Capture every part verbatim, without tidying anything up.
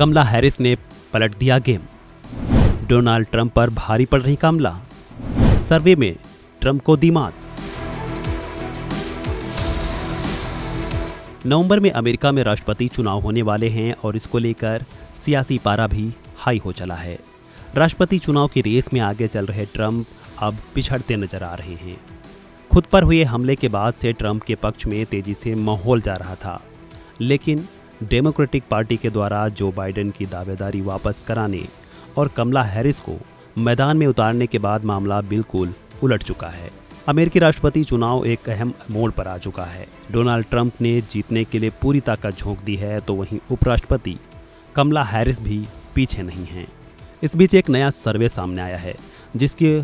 कमला Harris ने पलट दिया गेम। डोनाल्ड ट्रंप पर भारी पड़ रही कमला, सर्वे में ट्रंप को दी मात। नवंबर में अमेरिका में राष्ट्रपति चुनाव होने वाले हैं और इसको लेकर सियासी पारा भी हाई हो चला है। राष्ट्रपति चुनाव की रेस में आगे चल रहे ट्रंप अब पिछड़ते नजर आ रहे हैं। खुद पर हुए हमले के बाद से ट्रंप के पक्ष में तेजी से माहौल जा रहा था, लेकिन डेमोक्रेटिक पार्टी के द्वारा जो बाइडेन की दावेदारी वापस कराने और कमला हैरिस को मैदान में उतारने के बाद मामला बिल्कुल उलट चुका है। अमेरिकी राष्ट्रपति चुनाव एक अहम मोड़ पर आ चुका है। डोनाल्ड ट्रंप ने जीतने के लिए पूरी ताकत झोंक दी है, तो वहीं उपराष्ट्रपति कमला हैरिस भी पीछे नहीं हैं। इस बीच एक नया सर्वे सामने आया है जिसके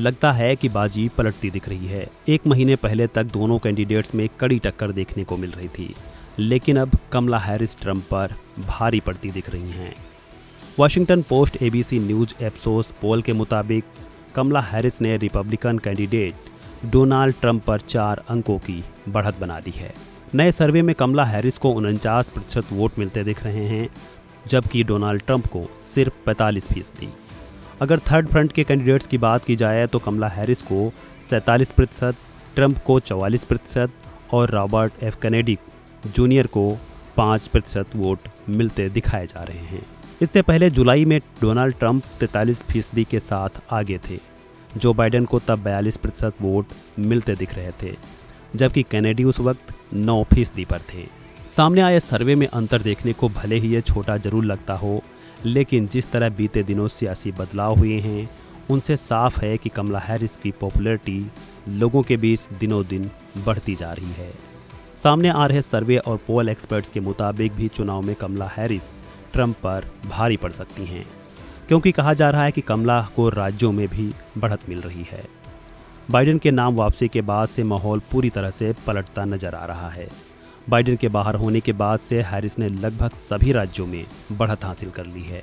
लगता है कि बाजी पलटती दिख रही है। एक महीने पहले तक दोनों कैंडिडेट्स में कड़ी टक्कर देखने को मिल रही थी, लेकिन अब कमला हैरिस ट्रंप पर भारी पड़ती दिख रही हैं। Washington Post ABC News Ipsos poll के मुताबिक कमला हैरिस ने रिपब्लिकन कैंडिडेट डोनाल्ड ट्रंप पर चार अंकों की बढ़त बना दी है। नए सर्वे में कमला हैरिस को उनचास प्रतिशत वोट मिलते दिख रहे हैं, जबकि डोनाल्ड ट्रंप को सिर्फ पैंतालीस फीसदी। अगर थर्ड फ्रंट के कैंडिडेट्स की बात की जाए तो कमला हैरिस को सैंतालीस प्रतिशत, ट्रंप को चवालीस प्रतिशत और रॉबर्ट एफ कनेडी जूनियर को पाँच प्रतिशत वोट मिलते दिखाए जा रहे हैं। इससे पहले जुलाई में डोनाल्ड ट्रंप तैंतालीस फीसदी के साथ आगे थे। जो बाइडेन को तब बयालीस प्रतिशत वोट मिलते दिख रहे थे, जबकि कैनेडी उस वक्त नौ फीसदी पर थे। सामने आए सर्वे में अंतर देखने को भले ही ये छोटा जरूर लगता हो, लेकिन जिस तरह बीते दिनों सियासी बदलाव हुए हैं उनसे साफ है कि कमला हैरिस की पॉपुलैरिटी लोगों के बीच दिनों दिन बढ़ती जा रही है। सामने आ रहे सर्वे और पोल एक्सपर्ट्स के मुताबिक भी चुनाव में कमला हैरिस ट्रंप पर भारी पड़ सकती हैं, क्योंकि कहा जा रहा है कि कमला को राज्यों में भी बढ़त मिल रही है। बाइडेन के नाम वापसी के बाद से माहौल पूरी तरह से पलटता नजर आ रहा है। बाइडेन के बाहर होने के बाद से हैरिस ने लगभग सभी राज्यों में बढ़त हासिल कर ली है।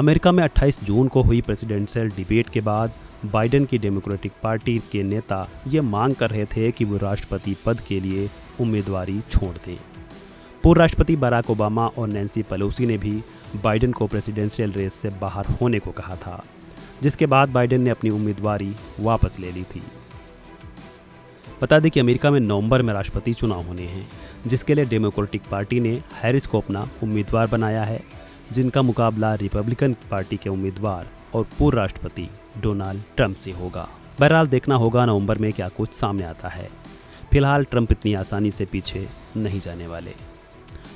अमेरिका में अट्ठाईस जून को हुई प्रेसिडेंशियल डिबेट के बाद बाइडेन की डेमोक्रेटिक पार्टी के नेता ये मांग कर रहे थे कि वो राष्ट्रपति पद के लिए उम्मीदवारी छोड़ दें। पूर्व राष्ट्रपति बराक ओबामा और नैन्सी पलोसी ने भी बाइडेन को प्रेसिडेंशियल रेस से बाहर होने को कहा था, जिसके बाद बाइडेन ने अपनी उम्मीदवारी वापस ले ली थी। बता दें कि अमेरिका में नवंबर में राष्ट्रपति चुनाव होने हैं, जिसके लिए डेमोक्रेटिक पार्टी ने हैरिस को अपना उम्मीदवार बनाया है, जिनका मुकाबला रिपब्लिकन पार्टी के उम्मीदवार और पूर्व राष्ट्रपति डोनाल्ड ट्रंप से होगा। बहरहाल देखना होगा नवंबर में क्या कुछ सामने आता है। फिलहाल ट्रंप इतनी आसानी से पीछे नहीं जाने वाले।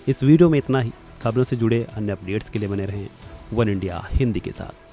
इस वीडियो में इतना ही। खबरों से जुड़े अन्य अपडेट्स के लिए बने रहें वनइंडिया हिंदी के साथ।